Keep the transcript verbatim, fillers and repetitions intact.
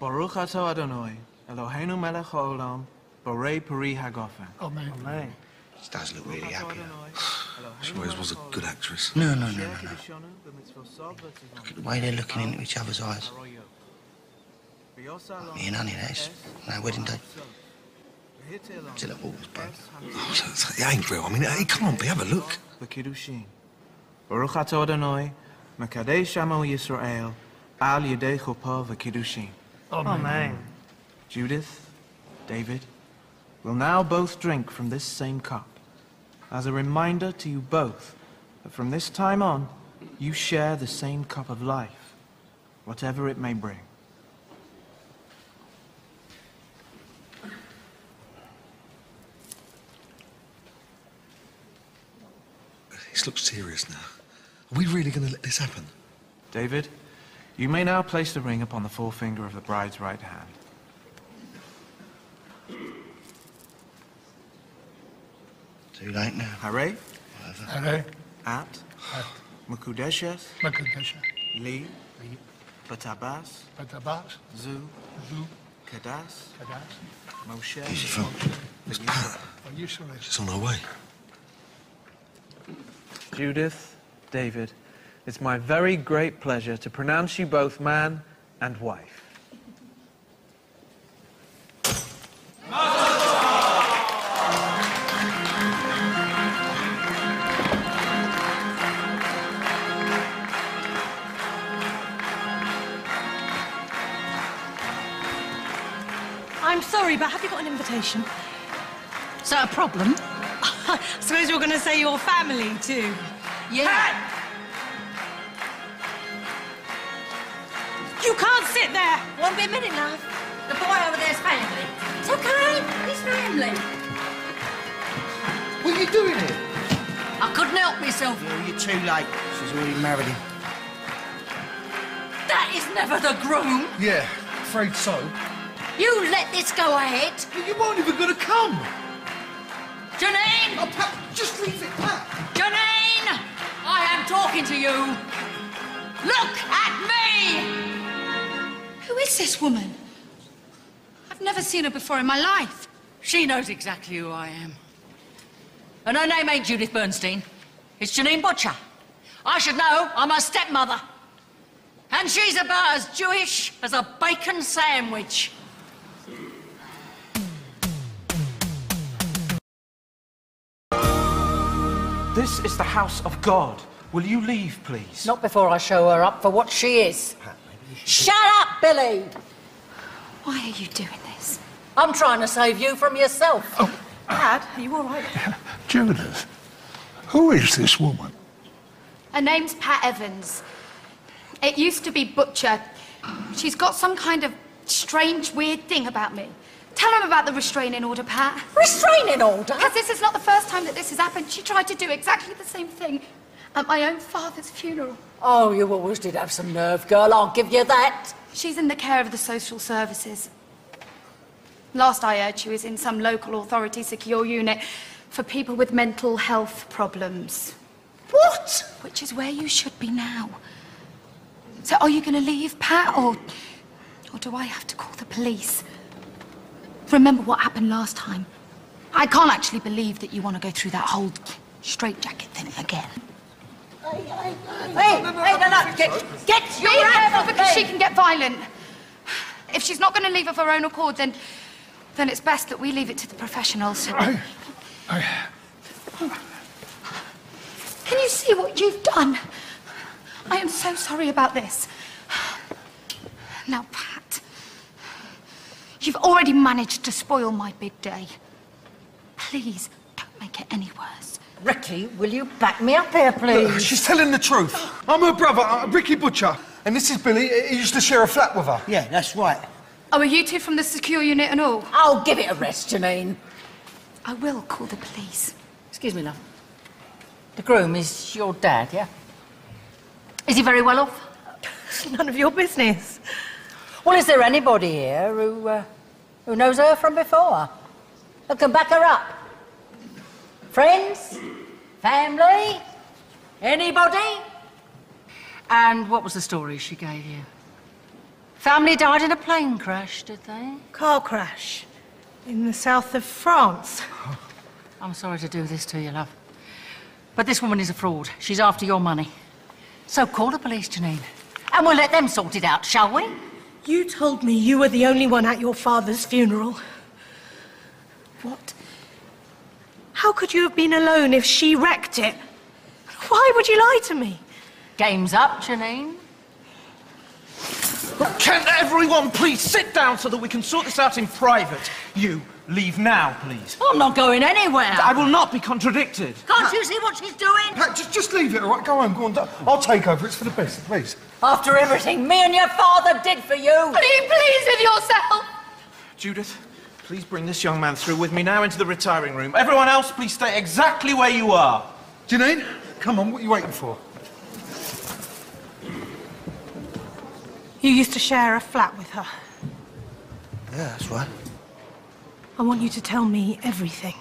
Baruch atah Adonai, Eloheinu melech ha'olam, borei peri ha'gofen. Amen. Amen. She does look really happy. She always was a good actress. No, no, no, no, no. Look at the way they're looking into each other's eyes. Like me and Honey, that's our wedding day. Still at Walter's back. Oh, it ain't real. I mean, it can't be. Have a look. The Kiddushin. Baruch atah Adonai, Mekadesh Amo Yisrael, Al Yedei Chuppah V'Kiddushin. Amen. Judith, David, we'll now both drink from this same cup, as a reminder to you both that from this time on, you share the same cup of life, whatever it may bring. This looks serious now. Are we really going to let this happen? David, you may now place the ring upon the forefinger of the bride's right hand. Too late now. Hare. Hare. At. At. Makudeshes. Makudeshes. Li. Li. Batabas. Batabas. Zu. Zu. Kadas. Kadas. Moshe. Where's she from? It's Pat. She's on her way. Judith, David, it's my very great pleasure to pronounce you both man and wife. I'm sorry, but have you got an invitation? Is that a problem? I suppose you're going to say your family, too. Yeah. Pat! You can't sit there! Won't be a minute, love. The boy over there's family. It's okay. He's family. What are you doing here? I couldn't help myself. Yeah, you're too late. She's already married him. That is never the groom. Yeah, afraid so. You let this go ahead. But you weren't even going to come. Janine! Oh, Pat, just leave it, Pat. Janine! I am talking to you. Look at me! Who is this woman? I've never seen her before in my life. She knows exactly who I am. And her name ain't Judith Bernstein. It's Janine Butcher. I should know. I'm her stepmother. And she's about as Jewish as a bacon sandwich. This is the house of God. Will you leave, please? Not before I show her up for what she is. Pat, maybe you should... Shut up, Billy! Why are you doing this? I'm trying to save you from yourself. Oh. Dad, are you all right? Judith, who is this woman? Her name's Pat Evans. It used to be Butcher. She's got some kind of strange, weird thing about me. Tell him about the restraining order, Pat. Restraining order? Because this is not the first time that this has happened. She tried to do exactly the same thing at my own father's funeral. Oh, you always did have some nerve, girl. I'll give you that. She's in the care of the social services. Last I heard, she was in some local authority secure unit for people with mental health problems. What? Which is where you should be now. So are you going to leave, Pat, or, or do I have to call the police? Remember what happened last time. I can't actually believe that you want to go through that whole straitjacket thing again. Hey, hey, hey, no, no, hey, no, no. Get, get your hands off, because she can get violent. If she's not going to leave of her own accord, then, then it's best that we leave it to the professionals. I, I... Can you see what you've done? I am so sorry about this. Now, Pat... You've already managed to spoil my big day. Please, don't make it any worse. Ricky, will you back me up here, please? Look, she's telling the truth. I'm her brother, I'm Ricky Butcher, and this is Billy. He used to share a flat with her. Yeah, that's right. Oh, are you two from the secure unit and all? I'll give it a rest, Janine. I will call the police. Excuse me, love. The groom is your dad, yeah? Is he very well off? It's none of your business. Well, is there anybody here who, uh, who knows her from before? Who can back her up? Friends? Family? Anybody? And what was the story she gave you? Family died in a plane crash, did they? Car crash. In the south of France. I'm sorry to do this to you, love. But this woman is a fraud. She's after your money. So call the police, Janine. And we'll let them sort it out, shall we? You told me you were the only one at your father's funeral. What? How could you have been alone if she wrecked it? Why would you lie to me? Game's up, Janine. Can everyone please sit down so that we can sort this out in private? You leave now, please. I'm not going anywhere. I will not be contradicted. Can't Pat, you see what she's doing? Pat, just, just leave it, all right? Go home, go on. I'll take over. It's for the best, please. After everything me and your father did for you. Will you please with yourself? Judith, please bring this young man through with me now into the retiring room. Everyone else, please stay exactly where you are. Janine, come on. What are you waiting for? You used to share a flat with her. Yeah, that's right. I want you to tell me everything.